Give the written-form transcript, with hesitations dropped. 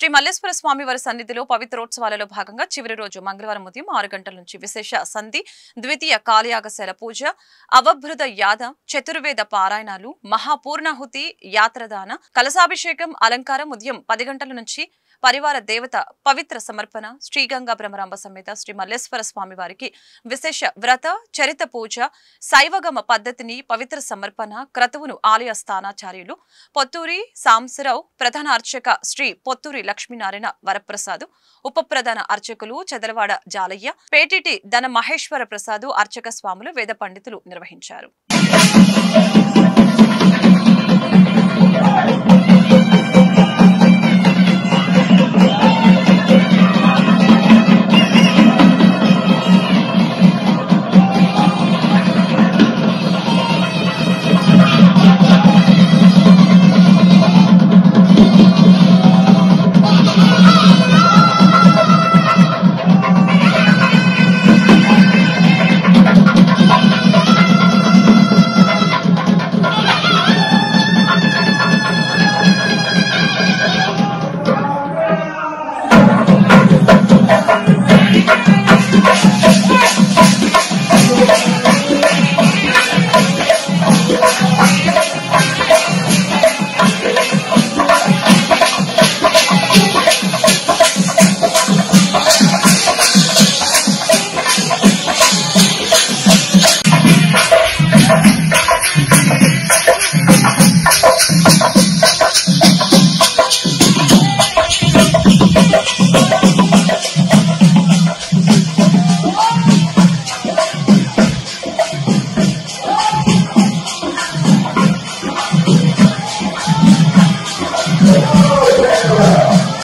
శ్రీ మల్లేశ్వర స్వామి వారి సన్నిధిలో పవిత్రోత్సవాలలో భాగంగా చివరి రోజు మంగళవారం ఉదయం 6 గంటల నుంచి విశేష సంధి ద్వితీయ కాళయాగశాల పూజ అవభృత యాద చతుర్వేద పారాయణాలు మహాపూర్ణాహుతి యాత్రదాన కలశాభిషేకం అలంకారం ఉదయం 10 గంటల నుంచి పరివార దేవత పవిత్ర సమర్పణ శ్రీగంగా బ్రహ్మరాంబ సమేత శ్రీ మల్లేశ్వర స్వామి వారికి విశేష వ్రత చరిత పూజ శైవగమ పద్ధతిని పవిత్ర సమర్పణ క్రతువును ఆలయ స్థానాచార్యులు పొత్తూరి సాంసరావు ప్రధాన అర్చక శ్రీ పొత్తూరి లక్ష్మీనారాయణ వరప్రసాద్ ఉప ప్రధాన అర్చకులు చదలవాడ జాలయ్య పేటిటి ధన మహేశ్వర ప్రసాద్ అర్చక స్వాములు వేద పండితులు నిర్వహించారు.